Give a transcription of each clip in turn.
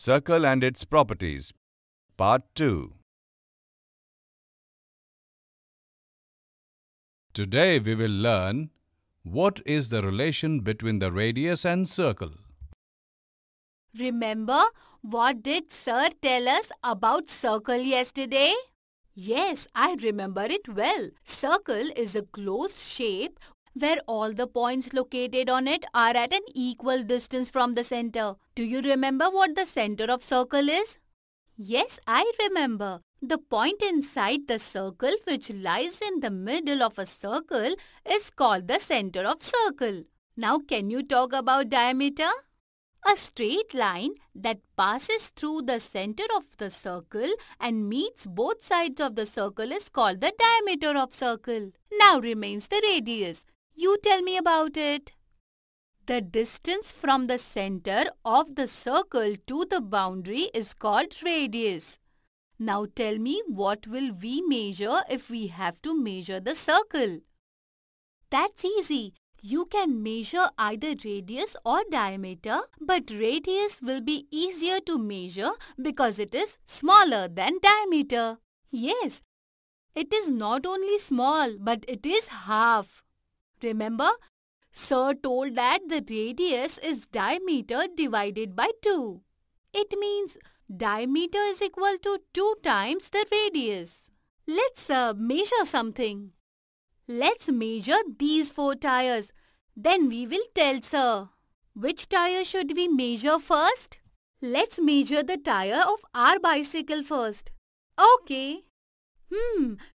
Circle and its Properties, Part 2. Today we will learn what is the relation between the radius and circle. Remember what did sir tell us about circle yesterday? Yes, I remember it well. Circle is a closed shape where all the points located on it are at an equal distance from the center. Do you remember what the center of circle is? Yes, I remember. The point inside the circle which lies in the middle of a circle is called the center of circle. Now can you talk about diameter? A straight line that passes through the center of the circle and meets both sides of the circle is called the diameter of circle. Now remains the radius. You tell me about it. The distance from the center of the circle to the boundary is called radius. Now tell me, what will we measure if we have to measure the circle? That's easy. You can measure either radius or diameter, but radius will be easier to measure because it is smaller than diameter. Yes, it is not only small, but it is half. Remember, sir told that the radius is diameter divided by 2. It means diameter is equal to 2 times the radius. Let's measure something. Let's measure these 4 tires. Then we will tell sir. Which tire should we measure first? Let's measure the tire of our bicycle first. Okay.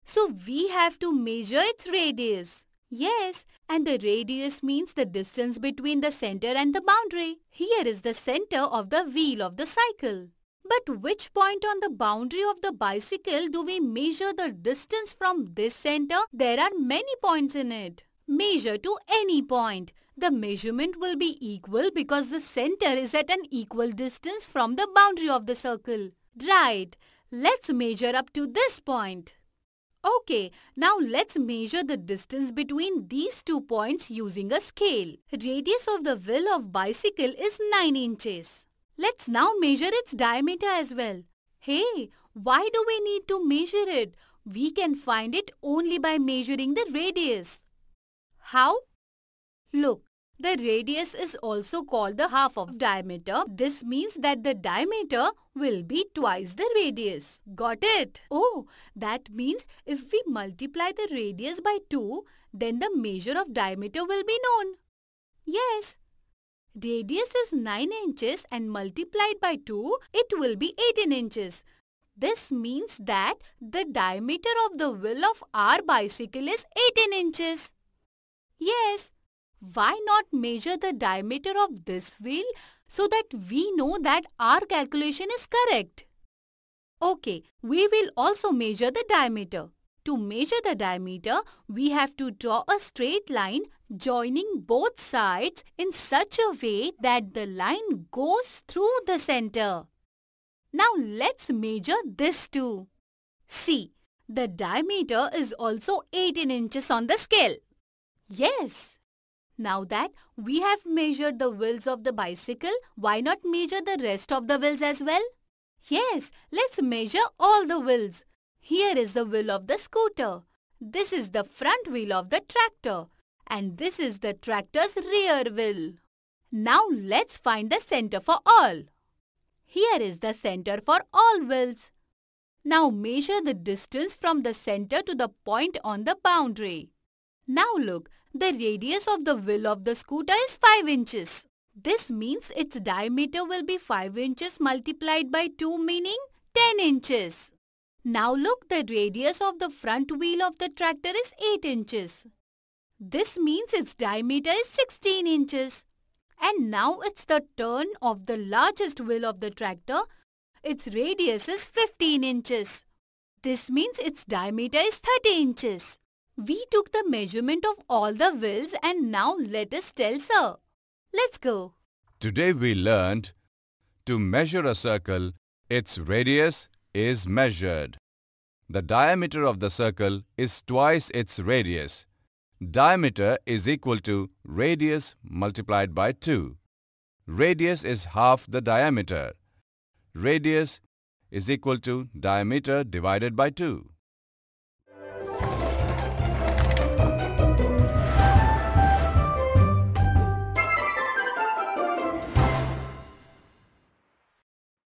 So we have to measure its radius. Yes, and the radius means the distance between the center and the boundary. Here is the center of the wheel of the cycle. But which point on the boundary of the bicycle do we measure the distance from this center? There are many points in it. Measure to any point. The measurement will be equal because the center is at an equal distance from the boundary of the circle. Right. Let's measure up to this point. Okay, now let's measure the distance between these 2 points using a scale. Radius of the wheel of bicycle is 9 inches. Let's now measure its diameter as well. Hey, why do we need to measure it? We can find it only by measuring the radius. How? Look, the radius is also called the half of diameter. This means that the diameter will be twice the radius. Got it? Oh, that means if we multiply the radius by 2, then the measure of diameter will be known. Yes. Radius is 9 inches and multiplied by 2, it will be 18 inches. This means that the diameter of the wheel of our bicycle is 18 inches. Yes, why not measure the diameter of this wheel so that we know that our calculation is correct? Okay, we will also measure the diameter. To measure the diameter, we have to draw a straight line joining both sides in such a way that the line goes through the center. Now let's measure this too. See, the diameter is also 18 inches on the scale. Yes. Now that we have measured the wheels of the bicycle, why not measure the rest of the wheels as well? Yes, let's measure all the wheels. Here is the wheel of the scooter. This is the front wheel of the tractor. And this is the tractor's rear wheel. Now let's find the center for all. Here is the center for all wheels. Now measure the distance from the center to the point on the boundary. Now look, the radius of the wheel of the scooter is 5 inches. This means its diameter will be 5 inches multiplied by 2, meaning 10 inches. Now look, the radius of the front wheel of the tractor is 8 inches. This means its diameter is 16 inches. And now it's the turn of the largest wheel of the tractor. Its radius is 15 inches. This means its diameter is 30 inches. We took the measurement of all the wheels and now let us tell sir. Let's go. Today we learned to measure a circle, its radius is measured. The diameter of the circle is twice its radius. Diameter is equal to radius multiplied by 2. Radius is half the diameter. Radius is equal to diameter divided by 2.